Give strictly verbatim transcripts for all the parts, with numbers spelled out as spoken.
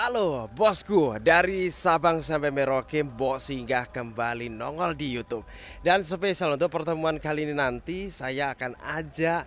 Halo bosku, dari Sabang sampai Merauke, Mbok Singgah kembali nongol di YouTube. Dan spesial untuk pertemuan kali ini, nanti saya akan ajak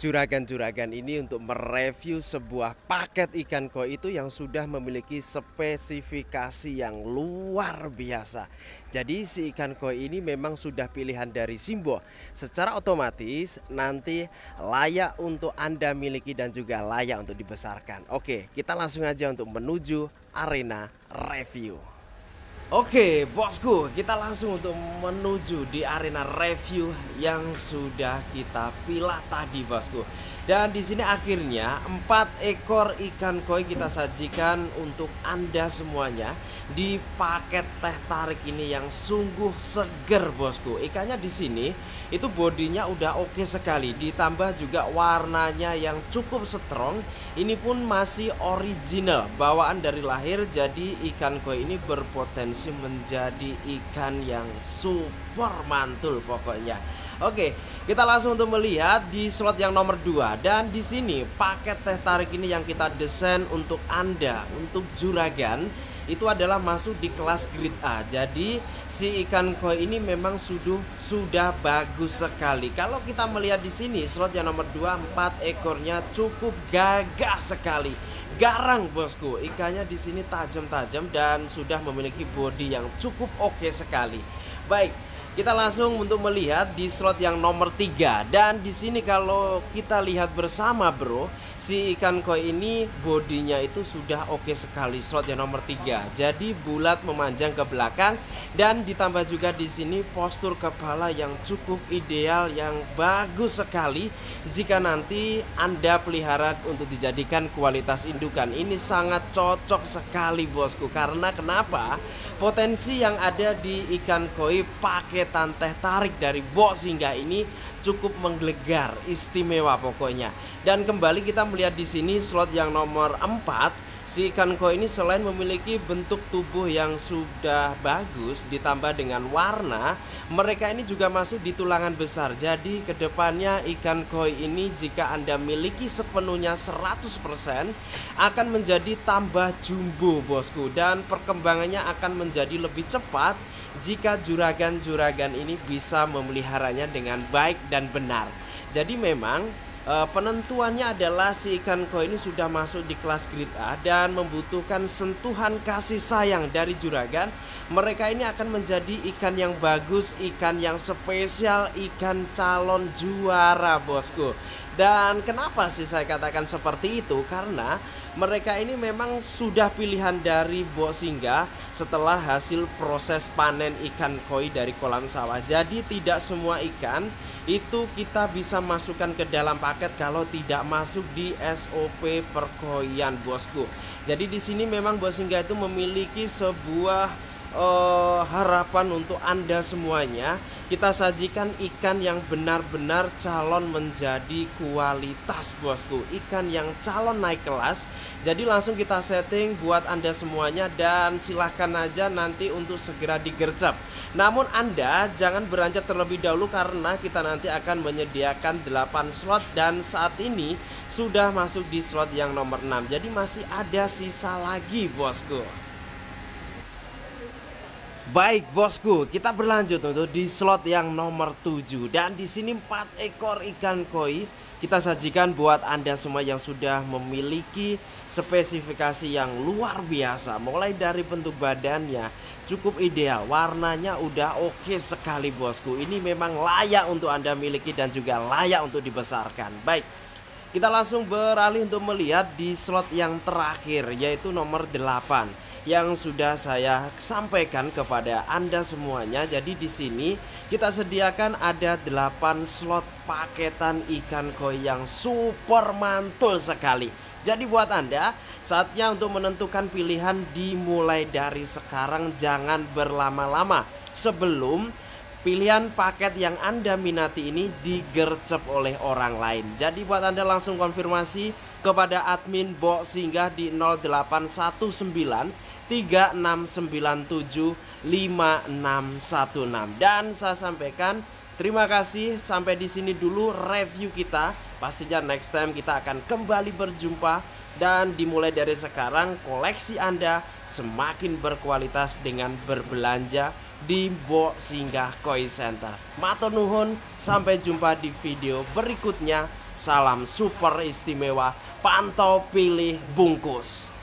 juragan-juragan ini untuk mereview sebuah paket ikan koi itu yang sudah memiliki spesifikasi yang luar biasa. Jadi si ikan koi ini memang sudah pilihan dari Simbo. Secara otomatis nanti layak untuk Anda miliki dan juga layak untuk dibesarkan. Oke, kita langsung aja untuk menuju arena review. Oke bosku, kita langsung untuk menuju di arena review yang sudah kita pilah tadi bosku. Dan di sini akhirnya empat ekor ikan koi kita sajikan untuk Anda semuanya di paket teh tarik ini yang sungguh seger bosku. Ikannya di sini itu bodinya udah oke sekali, ditambah juga warnanya yang cukup strong. Ini pun masih original bawaan dari lahir, jadi ikan koi ini berpotensi menjadi ikan yang super mantul pokoknya. Oke, kita langsung untuk melihat di slot yang nomor dua. Dan di sini paket teh tarik ini yang kita desain untuk Anda, untuk juragan, itu adalah masuk di kelas grade A. Jadi si ikan koi ini memang sudah sudah bagus sekali. Kalau kita melihat di sini slot yang nomor dua, empat ekornya cukup gagah sekali. Garang bosku, ikannya di sini tajam-tajam dan sudah memiliki bodi yang cukup oke sekali. Baik, kita langsung untuk melihat di slot yang nomor tiga. Dan di sini kalau kita lihat bersama bro, si ikan koi ini bodinya itu sudah oke sekali. Slot yang nomor tiga, jadi bulat memanjang ke belakang, dan ditambah juga di sini postur kepala yang cukup ideal, yang bagus sekali. Jika nanti Anda pelihara untuk dijadikan kualitas indukan, ini sangat cocok sekali bosku. Karena kenapa? Potensi yang ada di ikan koi paketan teh tarik dari Mbok Singgah ini cukup menggelegar, istimewa pokoknya. Dan kembali kita melihat di sini slot yang nomor empat. Si ikan koi ini selain memiliki bentuk tubuh yang sudah bagus, ditambah dengan warna, mereka ini juga masuk di tulangan besar. Jadi kedepannya ikan koi ini jika Anda miliki sepenuhnya seratus persen akan menjadi tambah jumbo bosku. Dan perkembangannya akan menjadi lebih cepat jika juragan-juragan ini bisa memeliharanya dengan baik dan benar. Jadi memang Uh, penentuannya adalah si ikan koi ini sudah masuk di kelas grade A dan membutuhkan sentuhan kasih sayang dari juragan. Mereka ini akan menjadi ikan yang bagus, ikan yang spesial, ikan calon juara bosku. Dan kenapa sih saya katakan seperti itu? Karena mereka ini memang sudah pilihan dari Mbok Singgah setelah hasil proses panen ikan koi dari kolam sawah. Jadi tidak semua ikan itu kita bisa masukkan ke dalam paket kalau tidak masuk di S O P perkoian bosku. Jadi di sini memang Mbok Singgah itu memiliki sebuah Uh, harapan untuk Anda semuanya. Kita sajikan ikan yang benar-benar calon menjadi kualitas bosku, ikan yang calon naik kelas. Jadi langsung kita setting buat Anda semuanya, dan silahkan aja nanti untuk segera digercep. Namun Anda jangan beranjak terlebih dahulu, karena kita nanti akan menyediakan delapan slot, dan saat ini sudah masuk di slot yang nomor enam. Jadi masih ada sisa lagi bosku. Baik bosku, kita berlanjut untuk di slot yang nomor tujuh. Dan di sini empat ekor ikan koi kita sajikan buat Anda semua yang sudah memiliki spesifikasi yang luar biasa. Mulai dari bentuk badannya cukup ideal, warnanya udah oke sekali bosku. Ini memang layak untuk Anda miliki dan juga layak untuk dibesarkan. Baik, kita langsung beralih untuk melihat di slot yang terakhir, yaitu nomor delapan, yang sudah saya sampaikan kepada Anda semuanya. Jadi di sini kita sediakan ada delapan slot paketan ikan koi yang super mantul sekali. Jadi buat Anda saatnya untuk menentukan pilihan dimulai dari sekarang. Jangan berlama-lama sebelum pilihan paket yang Anda minati ini digercep oleh orang lain. Jadi buat Anda langsung konfirmasi kepada admin Mbok Singgah di nol delapan satu sembilan tiga enam sembilan tujuh lima enam satu enam. Dan saya sampaikan Terima kasih, sampai di sini dulu review kita. Pastinya next time kita akan kembali berjumpa. Dan dimulai dari sekarang koleksi Anda semakin berkualitas dengan berbelanja di Mbok Singgah Koi Center. Matur nuwun, sampai jumpa di video berikutnya. Salam super istimewa, pantau pilih bungkus.